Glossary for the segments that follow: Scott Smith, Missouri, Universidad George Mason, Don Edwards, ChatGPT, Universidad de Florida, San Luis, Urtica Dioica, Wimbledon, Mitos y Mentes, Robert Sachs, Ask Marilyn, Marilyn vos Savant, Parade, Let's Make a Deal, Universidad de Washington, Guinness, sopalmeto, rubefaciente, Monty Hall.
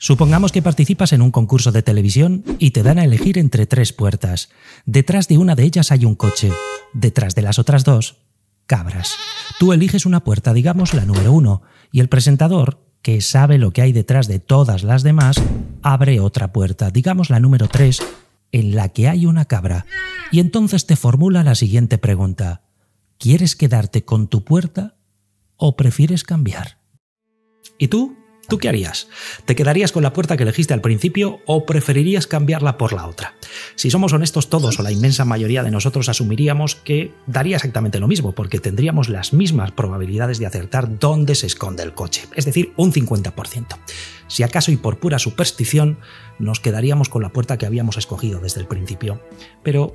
Supongamos que participas en un concurso de televisión y te dan a elegir entre tres puertas. Detrás de una de ellas hay un coche, detrás de las otras dos, cabras. Tú eliges una puerta, digamos la número 1, y el presentador, que sabe lo que hay detrás de todas las demás, abre otra puerta, digamos la número 3, en la que hay una cabra. Y entonces te formula la siguiente pregunta. ¿Quieres quedarte con tu puerta o prefieres cambiar? ¿Y tú? ¿Tú qué harías? ¿Te quedarías con la puerta que elegiste al principio o preferirías cambiarla por la otra? Si somos honestos, todos o la inmensa mayoría de nosotros asumiríamos que daría exactamente lo mismo, porque tendríamos las mismas probabilidades de acertar dónde se esconde el coche, es decir, un 50%. Si acaso y por pura superstición, nos quedaríamos con la puerta que habíamos escogido desde el principio. Pero,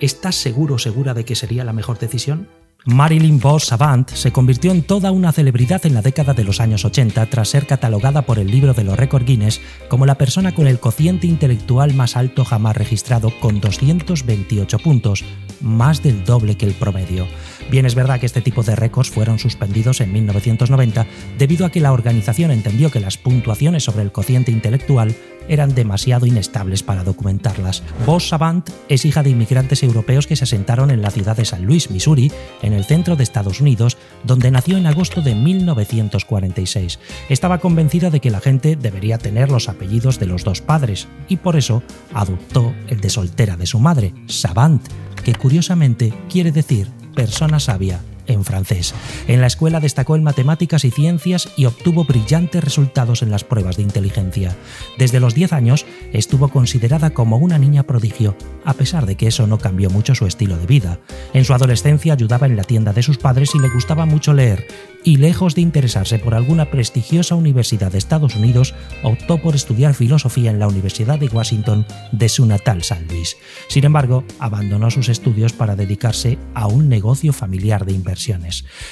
¿estás seguro o segura de que sería la mejor decisión? Marilyn vos Savant se convirtió en toda una celebridad en la década de los años 80 tras ser catalogada por el libro de los récords Guinness como la persona con el cociente intelectual más alto jamás registrado, con 228 puntos, más del doble que el promedio. Bien, es verdad que este tipo de récords fueron suspendidos en 1990 debido a que la organización entendió que las puntuaciones sobre el cociente intelectual eran demasiado inestables para documentarlas. Vos Savant es hija de inmigrantes europeos que se asentaron en la ciudad de San Luis, Missouri, en el centro de Estados Unidos, donde nació en agosto de 1946. Estaba convencida de que la gente debería tener los apellidos de los dos padres y por eso adoptó el de soltera de su madre, Savant, que curiosamente quiere decir persona sabia en francés. En la escuela destacó en matemáticas y ciencias y obtuvo brillantes resultados en las pruebas de inteligencia. Desde los 10 años estuvo considerada como una niña prodigio, a pesar de que eso no cambió mucho su estilo de vida. En su adolescencia ayudaba en la tienda de sus padres y le gustaba mucho leer, y lejos de interesarse por alguna prestigiosa universidad de Estados Unidos, optó por estudiar filosofía en la Universidad de Washington de su natal San Luis. Sin embargo, abandonó sus estudios para dedicarse a un negocio familiar de inversión.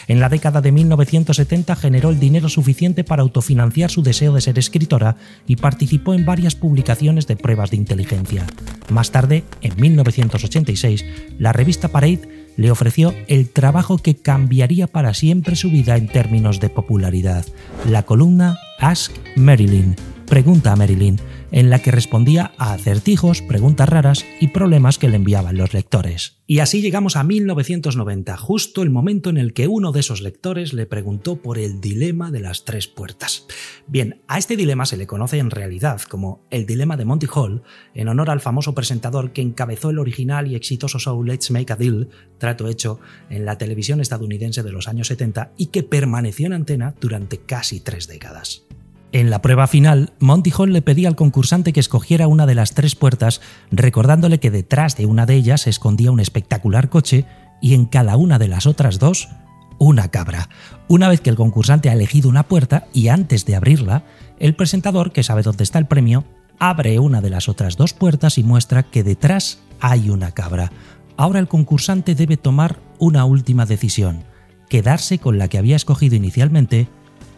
En la década de 1970 generó el dinero suficiente para autofinanciar su deseo de ser escritora y participó en varias publicaciones de pruebas de inteligencia. Más tarde, en 1986, la revista Parade le ofreció el trabajo que cambiaría para siempre su vida en términos de popularidad, la columna Ask Marilyn, Pregunta a Marilyn, en la que respondía a acertijos, preguntas raras y problemas que le enviaban los lectores. Y así llegamos a 1990, justo el momento en el que uno de esos lectores le preguntó por el dilema de las tres puertas. Bien, a este dilema se le conoce en realidad como el dilema de Monty Hall, en honor al famoso presentador que encabezó el original y exitoso show Let's Make a Deal, trato hecho, en la televisión estadounidense de los años 70 y que permaneció en antena durante casi 3 décadas. En la prueba final, Monty Hall le pedía al concursante que escogiera una de las tres puertas, recordándole que detrás de una de ellas se escondía un espectacular coche y en cada una de las otras dos, una cabra. Una vez que el concursante ha elegido una puerta y antes de abrirla, el presentador, que sabe dónde está el premio, abre una de las otras dos puertas y muestra que detrás hay una cabra. Ahora el concursante debe tomar una última decisión, quedarse con la que había escogido inicialmente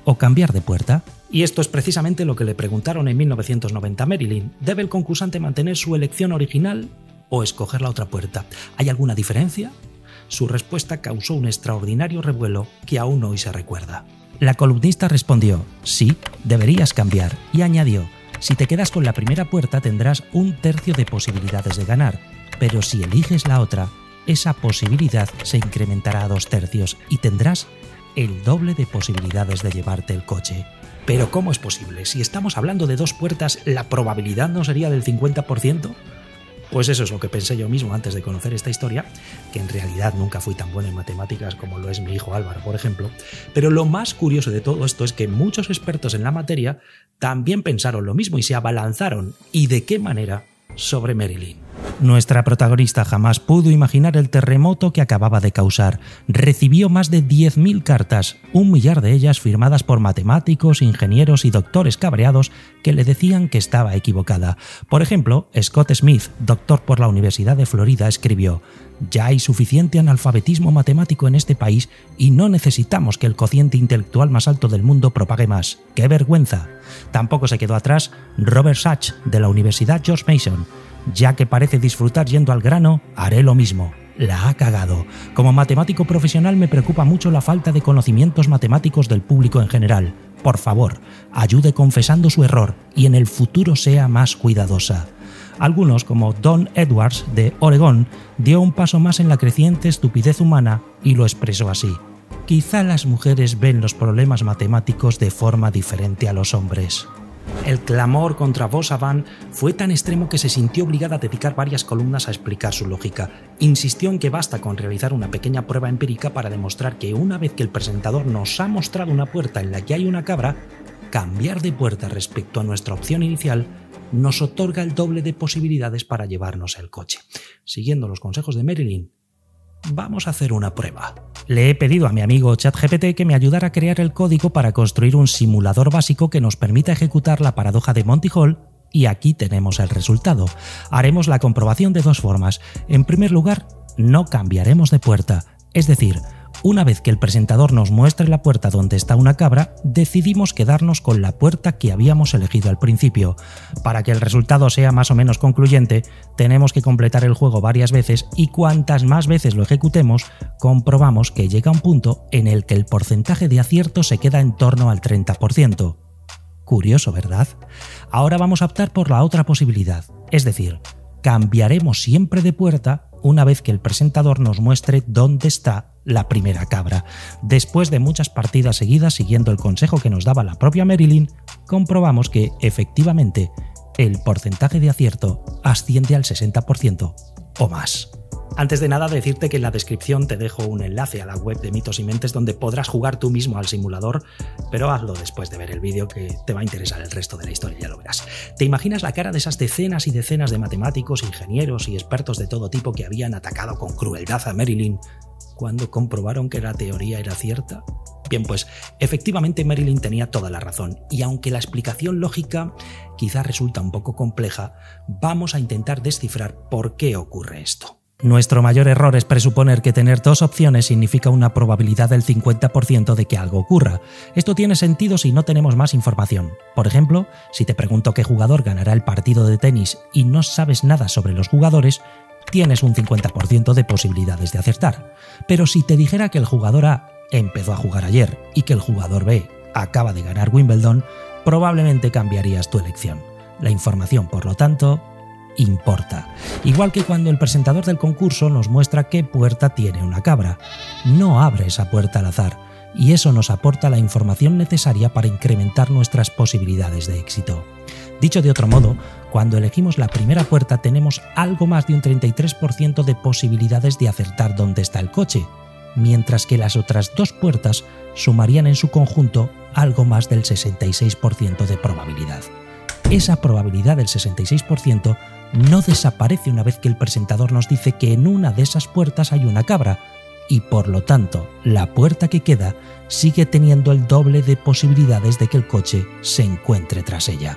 o cambiar de puerta. Y esto es precisamente lo que le preguntaron en 1990 a Marilyn. ¿Debe el concursante mantener su elección original o escoger la otra puerta? ¿Hay alguna diferencia? Su respuesta causó un extraordinario revuelo que aún hoy se recuerda. La columnista respondió, sí, deberías cambiar, y añadió, si te quedas con la primera puerta tendrás 1/3 de posibilidades de ganar, pero si eliges la otra, esa posibilidad se incrementará a 2/3 y tendrás el doble de posibilidades de llevarte el coche. Pero ¿cómo es posible? Si estamos hablando de dos puertas, ¿la probabilidad no sería del 50%? Pues eso es lo que pensé yo mismo antes de conocer esta historia, que en realidad nunca fui tan bueno en matemáticas como lo es mi hijo Álvaro, por ejemplo. Pero lo más curioso de todo esto es que muchos expertos en la materia también pensaron lo mismo y se abalanzaron, ¿y de qué manera?, sobre Marilyn. Nuestra protagonista jamás pudo imaginar el terremoto que acababa de causar. Recibió más de 10.000 cartas, 1 millar de ellas firmadas por matemáticos, ingenieros y doctores cabreados que le decían que estaba equivocada. Por ejemplo, Scott Smith, doctor por la Universidad de Florida, escribió: «Ya hay suficiente analfabetismo matemático en este país y no necesitamos que el cociente intelectual más alto del mundo propague más. ¡Qué vergüenza!». Tampoco se quedó atrás Robert Sachs, de la Universidad George Mason. Ya que parece disfrutar yendo al grano, haré lo mismo. La ha cagado. Como matemático profesional me preocupa mucho la falta de conocimientos matemáticos del público en general. Por favor, ayude confesando su error y en el futuro sea más cuidadosa. Algunos, como Don Edwards de Oregón, dio un paso más en la creciente estupidez humana y lo expresó así. Quizá las mujeres ven los problemas matemáticos de forma diferente a los hombres. El clamor contra vos Savant fue tan extremo que se sintió obligada a dedicar varias columnas a explicar su lógica. Insistió en que basta con realizar una pequeña prueba empírica para demostrar que una vez que el presentador nos ha mostrado una puerta en la que hay una cabra, cambiar de puerta respecto a nuestra opción inicial nos otorga el doble de posibilidades para llevarnos el coche. Siguiendo los consejos de Marilyn, vamos a hacer una prueba. Le he pedido a mi amigo ChatGPT que me ayudara a crear el código para construir un simulador básico que nos permita ejecutar la paradoja de Monty Hall y aquí tenemos el resultado. Haremos la comprobación de dos formas. En primer lugar, no cambiaremos de puerta, es decir, una vez que el presentador nos muestre la puerta donde está una cabra, decidimos quedarnos con la puerta que habíamos elegido al principio. Para que el resultado sea más o menos concluyente, tenemos que completar el juego varias veces y cuantas más veces lo ejecutemos, comprobamos que llega un punto en el que el porcentaje de acierto se queda en torno al 30%. Curioso, ¿verdad? Ahora vamos a optar por la otra posibilidad, es decir, cambiaremos siempre de puerta una vez que el presentador nos muestre dónde está la primera cabra. Después de muchas partidas seguidas siguiendo el consejo que nos daba la propia Marilyn, comprobamos que, efectivamente, el porcentaje de acierto asciende al 60% o más. Antes de nada, decirte que en la descripción te dejo un enlace a la web de Mitos y Mentes donde podrás jugar tú mismo al simulador, pero hazlo después de ver el vídeo que te va a interesar el resto de la historia, ya lo verás. ¿Te imaginas la cara de esas decenas y decenas de matemáticos, ingenieros y expertos de todo tipo que habían atacado con crueldad a Marilyn cuando comprobaron que la teoría era cierta? Bien, pues efectivamente Marilyn tenía toda la razón y aunque la explicación lógica quizá resulta un poco compleja, vamos a intentar descifrar por qué ocurre esto. Nuestro mayor error es presuponer que tener dos opciones significa una probabilidad del 50% de que algo ocurra. Esto tiene sentido si no tenemos más información. Por ejemplo, si te pregunto qué jugador ganará el partido de tenis y no sabes nada sobre los jugadores, tienes un 50% de posibilidades de acertar. Pero si te dijera que el jugador A empezó a jugar ayer y que el jugador B acaba de ganar Wimbledon, probablemente cambiarías tu elección. La información, por lo tanto, importa. Igual que cuando el presentador del concurso nos muestra qué puerta tiene una cabra. No abre esa puerta al azar, y eso nos aporta la información necesaria para incrementar nuestras posibilidades de éxito. Dicho de otro modo, cuando elegimos la primera puerta tenemos algo más de un 33% de posibilidades de acertar dónde está el coche, mientras que las otras dos puertas sumarían en su conjunto algo más del 66% de probabilidad. Esa probabilidad del 66% no desaparece una vez que el presentador nos dice que en una de esas puertas hay una cabra y por lo tanto la puerta que queda sigue teniendo el doble de posibilidades de que el coche se encuentre tras ella.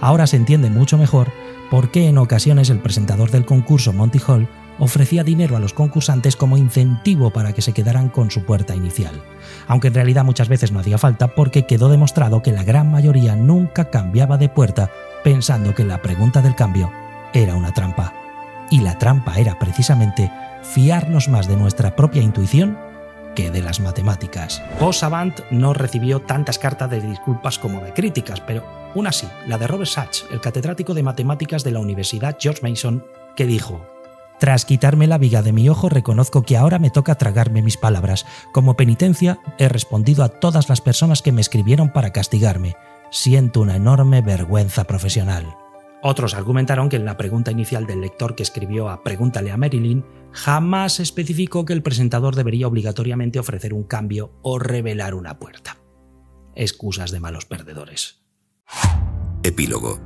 Ahora se entiende mucho mejor por qué en ocasiones el presentador del concurso Monty Hall ofrecía dinero a los concursantes como incentivo para que se quedaran con su puerta inicial, aunque en realidad muchas veces no hacía falta porque quedó demostrado que la gran mayoría nunca cambiaba de puerta pensando que la pregunta del cambio era una trampa. Y la trampa era precisamente fiarnos más de nuestra propia intuición que de las matemáticas. Vos Savant no recibió tantas cartas de disculpas como de críticas, pero una sí, la de Robert Sachs, el catedrático de matemáticas de la Universidad George Mason, que dijo: tras quitarme la viga de mi ojo, reconozco que ahora me toca tragarme mis palabras. Como penitencia, he respondido a todas las personas que me escribieron para castigarme. Siento una enorme vergüenza profesional. Otros argumentaron que en la pregunta inicial del lector que escribió a Pregúntale a Marilyn, jamás especificó que el presentador debería obligatoriamente ofrecer un cambio o revelar una puerta. Excusas de malos perdedores. Epílogo.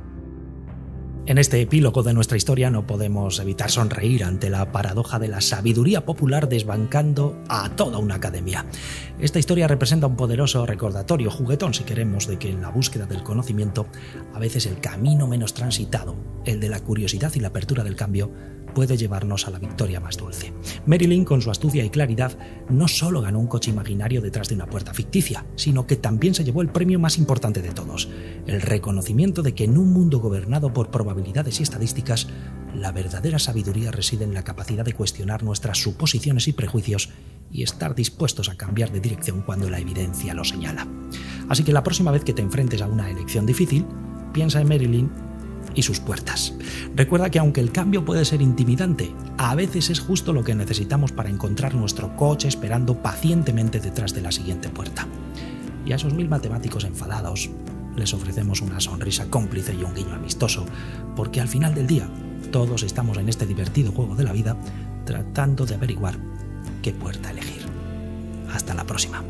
En este epílogo de nuestra historia no podemos evitar sonreír ante la paradoja de la sabiduría popular desbancando a toda una academia. Esta historia representa un poderoso recordatorio, juguetón si queremos, de que en la búsqueda del conocimiento, a veces el camino menos transitado, el de la curiosidad y la apertura del cambio, puede llevarnos a la victoria más dulce. Marilyn, con su astucia y claridad, no solo ganó un coche imaginario detrás de una puerta ficticia, sino que también se llevó el premio más importante de todos, el reconocimiento de que en un mundo gobernado por probabilidades y estadísticas, la verdadera sabiduría reside en la capacidad de cuestionar nuestras suposiciones y prejuicios y estar dispuestos a cambiar de dirección cuando la evidencia lo señala. Así que la próxima vez que te enfrentes a una elección difícil, piensa en Marilyn y sus puertas. Recuerda que aunque el cambio puede ser intimidante, a veces es justo lo que necesitamos para encontrar nuestro coche esperando pacientemente detrás de la siguiente puerta. Y a esos 1000 matemáticos enfadados les ofrecemos una sonrisa cómplice y un guiño amistoso, porque al final del día todos estamos en este divertido juego de la vida tratando de averiguar qué puerta elegir. Hasta la próxima.